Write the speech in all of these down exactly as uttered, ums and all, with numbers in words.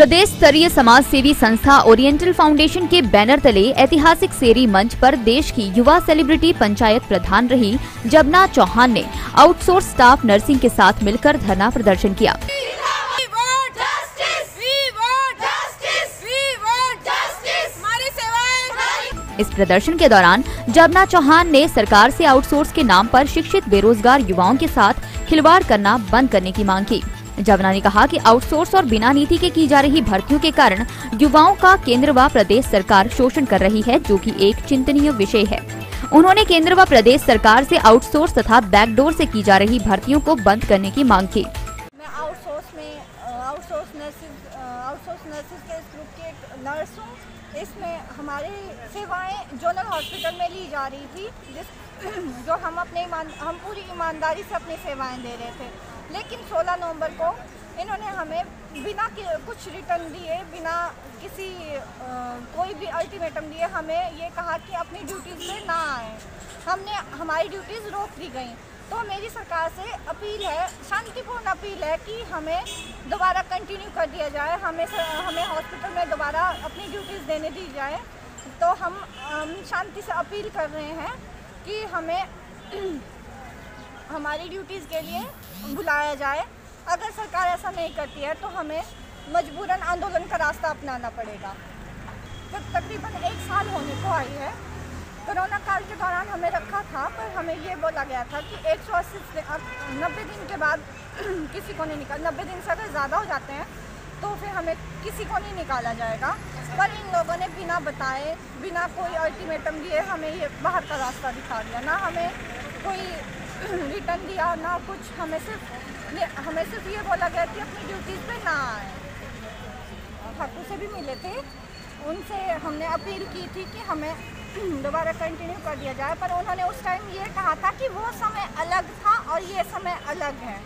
प्रदेश स्तरीय समाज सेवी संस्था ओरिएंटल फाउंडेशन के बैनर तले ऐतिहासिक सेरी मंच पर देश की युवा सेलिब्रिटी पंचायत प्रधान रही जबना चौहान ने आउटसोर्स स्टाफ नर्सिंग के साथ मिलकर धरना प्रदर्शन किया। इस प्रदर्शन के दौरान जबना चौहान ने सरकार से आउटसोर्स के नाम पर शिक्षित बेरोजगार युवाओं के साथ खिलवाड़ करना बंद करने की मांग की। जबना ने कहा कि आउटसोर्स और बिना नीति के की जा रही भर्तियों के कारण युवाओं का केंद्र व प्रदेश सरकार शोषण कर रही है, जो कि एक चिंतनीय विषय है। उन्होंने केंद्र व प्रदेश सरकार से आउटसोर्स तथा बैकडोर से की जा रही भर्तियों को बंद करने की मांग की। मैं आउटसोर्स में आउटसोर्स नर्सेज आउटसोर्स नर्सेज के ग्रुप की एक नर्स हूँ। इसमें हमारी सेवाएं जोनल हॉस्पिटल में ली जा रही थी, जिस जो हम अपने हम पूरी ईमानदारी से अपनी सेवाएं दे रहे थे, लेकिन सोलह नवंबर को इन्होंने हमें बिना कुछ रिटर्न दिए, बिना किसी आ, कोई भी अल्टीमेटम दिए हमें ये कहा कि अपनी ड्यूटीज़ में ना आए। हमने हमारी ड्यूटीज़ रोक दी गई। तो मेरी सरकार से अपील है, शांतिपूर्ण अपील है कि हमें दोबारा कंटिन्यू कर दिया जाए, हमें हमें हॉस्पिटल में दोबारा अपनी ड्यूटीज़ देने दी जाए। तो हम, हम शांति से अपील कर रहे हैं कि हमें हमारी ड्यूटीज़ के लिए बुलाया जाए। अगर सरकार ऐसा नहीं करती है तो हमें मजबूरन आंदोलन का रास्ता अपनाना पड़ेगा। जब तकरीबन एक साल होने को आई है, कोरोना काल के दौरान हमें रखा था, पर हमें ये बोला गया था कि एक सौ अस्सी नब्बे दिन के बाद किसी को नहीं निकाल नब्बे दिन से अगर ज़्यादा हो जाते हैं तो फिर हमें किसी को नहीं निकाला जाएगा। पर इन लोगों ने बिना बताए, बिना कोई अल्टीमेटम दिए हमें ये बाहर का रास्ता दिखा दिया। ना हमें कोई रिटर्न दिया, ना कुछ, हमें सिर्फ हमें सिर्फ ये बोला गया कि अपनी ड्यूटीज़ पे ना आए। ठाकुर से भी मिले थे, उनसे हमने अपील की थी कि हमें दोबारा कंटिन्यू कर दिया जाए, पर उन्होंने उस टाइम ये कहा था कि वो समय अलग था और ये समय अलग है।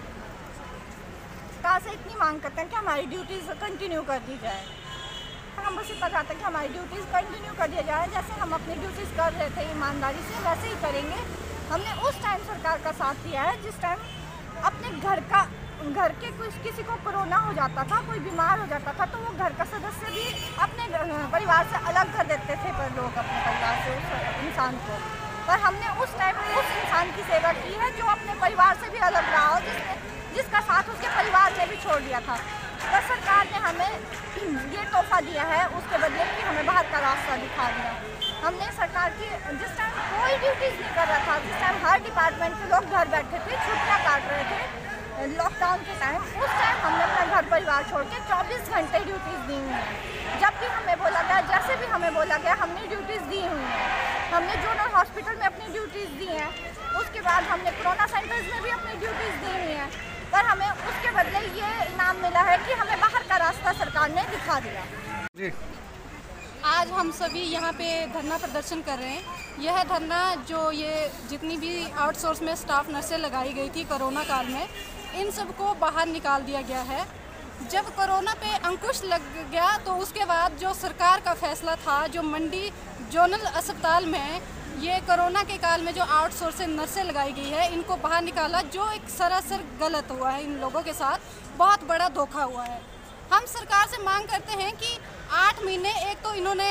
कहाँ से इतनी मांग करते हैं कि हमारी ड्यूटीज़ कंटिन्यू कर दी जाए। हम बस इतना चाहते हैं कि हमारी ड्यूटीज़ कंटिन्यू कर दिया जाए। जैसे हम अपनी ड्यूटीज़ कर रहे थे ईमानदारी से, वैसे ही करेंगे। हमने उस टाइम सरकार का साथ दिया है जिस टाइम अपने घर का घर के कुछ किसी को कोरोना हो जाता था, कोई बीमार हो जाता था, तो वो घर का सदस्य भी अपने परिवार से अलग कर देते थे पर लोग अपने परिवार से उस इंसान को। पर हमने उस टाइम उस इंसान की सेवा की है जो अपने परिवार से भी अलग रहा हो, जिसने जिसका साथ उसके परिवार ने भी छोड़ दिया था। पर सरकार ने हमें ये तोहफा दिया है उसके बदले कि हमें बाहर का रास्ता दिखा दिया। हमने सरकार की जिस टाइम कोई ड्यूटीज़ नहीं कर रहा था, जिस टाइम हर डिपार्टमेंट के लोग घर बैठे थे, छुट्टियाँ काट रहे थे लॉकडाउन के टाइम, उस टाइम हमने अपना घर परिवार छोड़ के चौबीस घंटे ड्यूटीज़ दी हुई हैं। जब भी हमें बोला गया, जैसे भी हमें बोला गया, हमने ड्यूटीज़ दी हुई हैं। हमने जोनल हॉस्पिटल में अपनी ड्यूटीज़ दी हैं, उसके बाद हमने कोरोना सेंटर्स में भी अपनी ड्यूटीज़ दी हुई हैं। पर हमें उसके बदले ये इनाम मिला है कि हमें बाहर का रास्ता सरकार ने दिखा दिया। आज हम सभी यहाँ पे धरना प्रदर्शन कर रहे हैं। यह धरना जो ये जितनी भी आउटसोर्स में स्टाफ नर्सें लगाई गई थी कोरोना काल में, इन सबको बाहर निकाल दिया गया है। जब कोरोना पे अंकुश लग गया तो उसके बाद जो सरकार का फैसला था, जो मंडी जोनल अस्पताल में ये कोरोना के काल में जो आउटसोर्स नर्सें लगाई गई है, इनको बाहर निकाला, जो एक सरासर गलत हुआ है। इन लोगों के साथ बहुत बड़ा धोखा हुआ है। हम सरकार से मांग करते हैं कि आठ महीने एक तो इन्होंने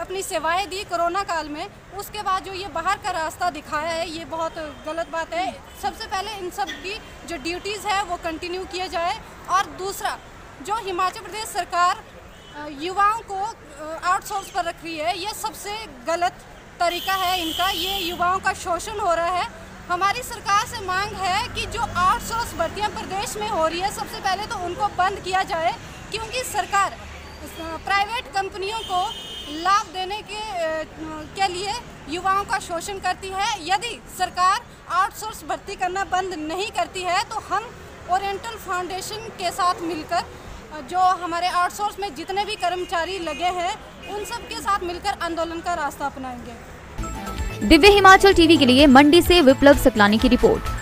अपनी सेवाएं दी कोरोना काल में, उसके बाद जो ये बाहर का रास्ता दिखाया है ये बहुत गलत बात है। सबसे पहले इन सब की जो ड्यूटीज़ है वो कंटिन्यू किया जाए। और दूसरा, जो हिमाचल प्रदेश सरकार युवाओं को आउटसोर्स पर रख रही है, ये सबसे गलत तरीका है इनका। ये युवाओं का शोषण हो रहा है। हमारी सरकार से मांग है कि जो आउटसोर्स भर्तियाँ प्रदेश में हो रही है, सबसे पहले तो उनको बंद किया जाए, क्योंकि सरकार प्राइवेट कंपनियों को लाभ देने के के लिए युवाओं का शोषण करती है। यदि सरकार आउटसोर्स भर्ती करना बंद नहीं करती है तो हम ओरिएंटल फाउंडेशन के साथ मिलकर, जो हमारे आउटसोर्स में जितने भी कर्मचारी लगे हैं, उन सब के साथ मिलकर आंदोलन का रास्ता अपनाएंगे। दिव्य हिमाचल टीवी के लिए मंडी से विप्लव सकलानी की रिपोर्ट।